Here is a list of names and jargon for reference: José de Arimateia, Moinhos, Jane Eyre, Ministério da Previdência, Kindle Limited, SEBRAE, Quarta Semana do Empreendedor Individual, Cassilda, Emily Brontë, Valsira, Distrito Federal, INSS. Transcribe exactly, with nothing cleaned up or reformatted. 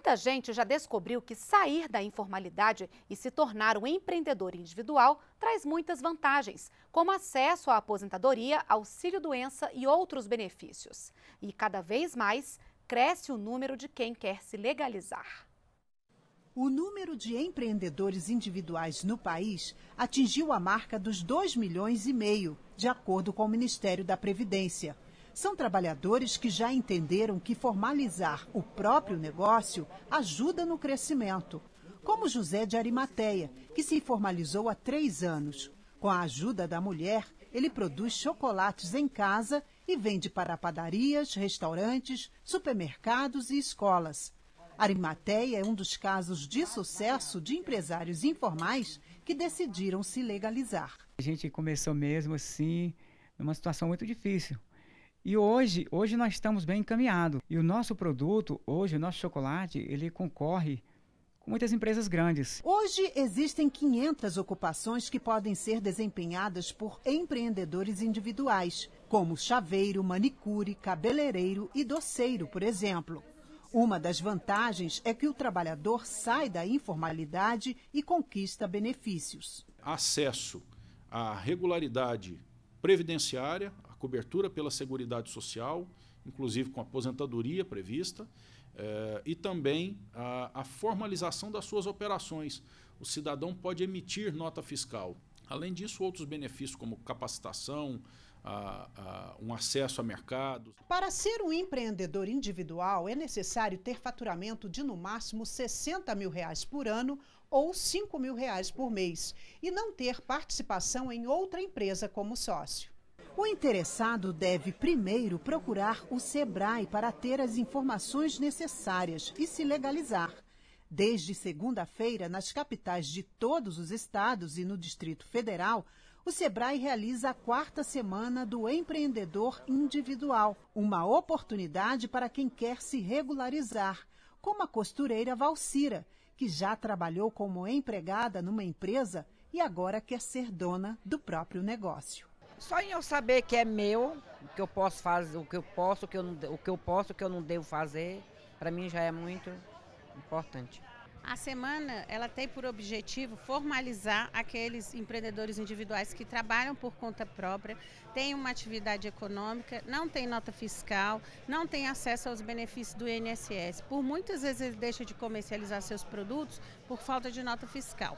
Muita gente já descobriu que sair da informalidade e se tornar um empreendedor individual traz muitas vantagens, como acesso à aposentadoria, auxílio-doença e outros benefícios. E cada vez mais cresce o número de quem quer se legalizar. O número de empreendedores individuais no país atingiu a marca dos dois milhões e meio, de acordo com o Ministério da Previdência. São trabalhadores que já entenderam que formalizar o próprio negócio ajuda no crescimento, como José de Arimateia, que se formalizou há três anos. Com a ajuda da mulher, ele produz chocolates em casa e vende para padarias, restaurantes, supermercados e escolas. Arimateia é um dos casos de sucesso de empresários informais que decidiram se legalizar. A gente começou mesmo assim, numa situação muito difícil. E hoje, hoje nós estamos bem encaminhados. E o nosso produto, hoje, o nosso chocolate, ele concorre com muitas empresas grandes. Hoje existem quinhentas ocupações que podem ser desempenhadas por empreendedores individuais, como chaveiro, manicure, cabeleireiro e doceiro, por exemplo. Uma das vantagens é que o trabalhador sai da informalidade e conquista benefícios. Acesso à regularidade previdenciária, a cobertura pela Seguridade Social, inclusive com aposentadoria prevista, eh, e também a, a formalização das suas operações. O cidadão pode emitir nota fiscal. Além disso, outros benefícios como capacitação, A, a, um acesso a mercados. Para ser um empreendedor individual, é necessário ter faturamento de no máximo sessenta mil reais por ano ou cinco mil reais por mês e não ter participação em outra empresa como sócio. O interessado deve primeiro procurar o SEBRAE para ter as informações necessárias e se legalizar. Desde segunda-feira, nas capitais de todos os estados e no Distrito Federal, o SEBRAE realiza a Quarta Semana do Empreendedor Individual, uma oportunidade para quem quer se regularizar, como a costureira Valsira, que já trabalhou como empregada numa empresa e agora quer ser dona do próprio negócio. Só em eu saber que é meu, o que eu posso fazer, o que eu posso, o que eu não, o que eu posso, o que eu não devo fazer, para mim já é muito importante. A semana ela tem por objetivo formalizar aqueles empreendedores individuais que trabalham por conta própria, têm uma atividade econômica, não tem nota fiscal, não tem acesso aos benefícios do I N S S. Por muitas vezes ele deixa de comercializar seus produtos por falta de nota fiscal.